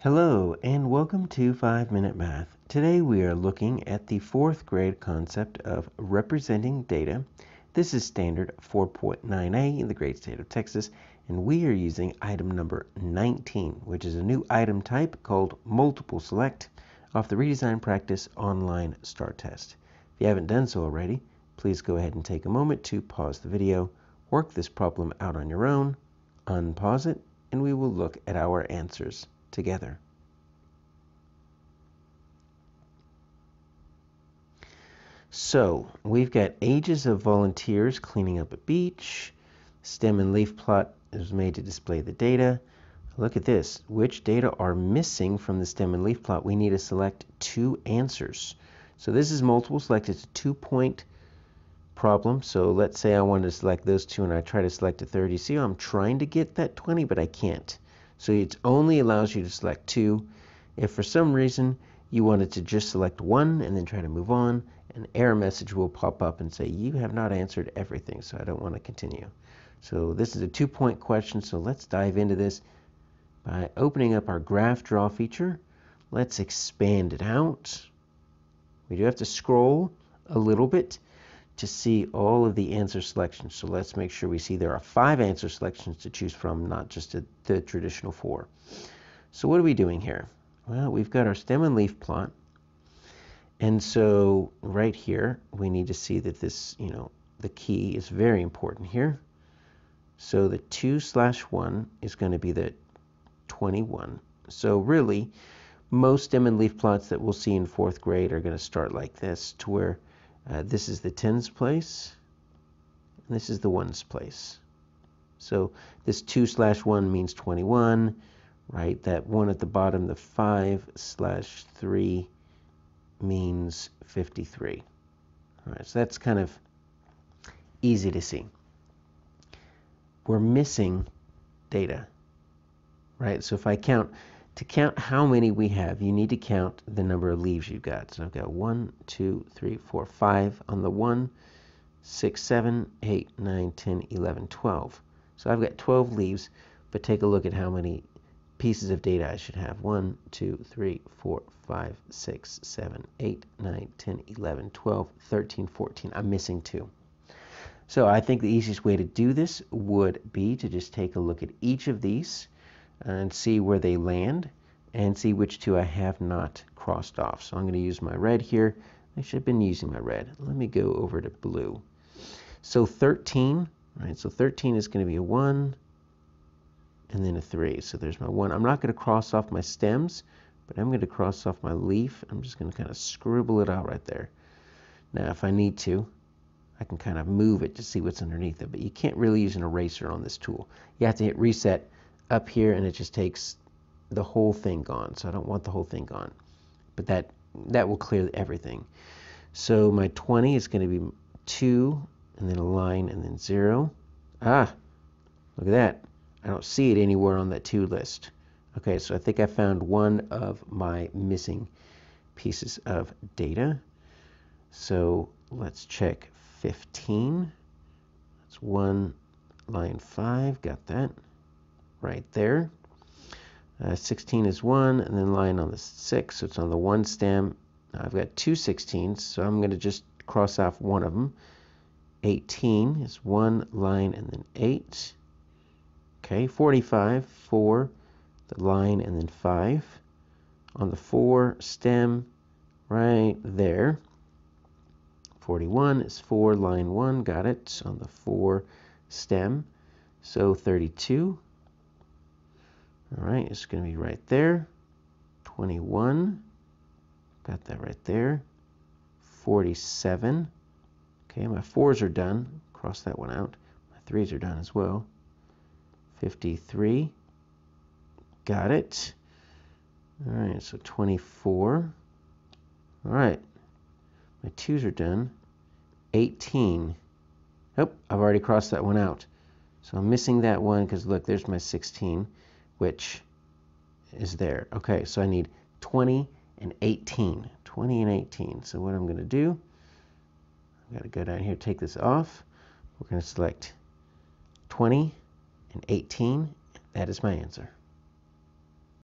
Hello and welcome to 5 Minute Math. Today we are looking at the fourth grade concept of representing data. This is standard 4.9a in the great state of Texas, and we are using item number 19, which is a new item type called multiple select off the redesign practice online STAAR Test. If you haven't done so already, please go ahead and take a moment to pause the video, work this problem out on your own, unpause it, and we will look at our answers together. So we've got ages of volunteers cleaning up a beach. Stem and leaf plot is made to display the data. Look at this. Which data are missing from the stem and leaf plot? We need to select two answers. So this is multiple select. It's a two-point problem. So let's say I wanted to select those two and I try to select a third. You see, I'm trying to get that 20, but I can't. So it only allows you to select two. If for some reason you wanted to just select one and then try to move on, an error message will pop up and say, you have not answered everything, so I don't want to continue. So this is a two-point question, so let's dive into this by opening up our graph draw feature. Let's expand it out. We do have to scroll a little bit to see all of the answer selections. So let's make sure we see there are 5 answer selections to choose from, not just the traditional 4. So what are we doing here? Well, we've got our stem and leaf plot. And so right here, we need to see that this, the key is very important here. So the 2/1 is going to be the 21. So really, most stem and leaf plots that we'll see in 4th grade are going to start like this, to where this is the tens place, and this is the ones place. So this 2/1 means 21, right? That one at the bottom, the 5/3 means 53. All right, so that's kind of easy to see. We're missing data, right? So if I count, to count how many we have, you need to count the number of leaves you've got. So I've got 1, 2, 3, 4, 5 on the 1, 6, 7, 8, 9, 10, 11, 12. So I've got 12 leaves, but take a look at how many pieces of data I should have. 1, 2, 3, 4, 5, 6, 7, 8, 9, 10, 11, 12, 13, 14. I'm missing 2. So I think the easiest way to do this would be to just take a look at each of these and see where they land and see which two I have not crossed off. So I'm going to use my red here. I should have been using my red. Let me go over to blue. So 13, right? So 13 is going to be a 1 and then a 3. So there's my 1. I'm not going to cross off my stems, but I'm going to cross off my leaf. I'm just going to kind of scribble it out right there. Now, if I need to, I can kind of move it to see what's underneath it, but you can't really use an eraser on this tool. You have to hit reset up here, and it just takes the whole thing gone. So I don't want the whole thing gone, but that will clear everything. So my 20 is going to be 2, and then a line, and then 0. Ah, look at that. I don't see it anywhere on that 2 list. Okay, so I think I found one of my missing pieces of data. So let's check 15. That's 1, line 5, got that right there. 16 is 1, and then line on the 6, so it's on the 1 stem. Now I've got 2 16s, so I'm going to just cross off one of them. 18 is 1, line, and then 8. Okay, 45, 4, the line, and then 5. On the 4 stem, right there. 41 is 4, line 1, got it, on the 4 stem. So 32. All right, it's going to be right there. 21, got that right there. 47, okay, my 4s are done. Cross that one out. My 3s are done as well. 53, got it. All right, so 24. All right, my 2s are done. 18, nope, I've already crossed that one out. So I'm missing that one because, look, there's my 16. Which is there. Okay, so I need 20 and 18. 20 and 18. So what I'm going to do, I've got to go down here, take this off. We're going to select 20 and 18. That is my answer.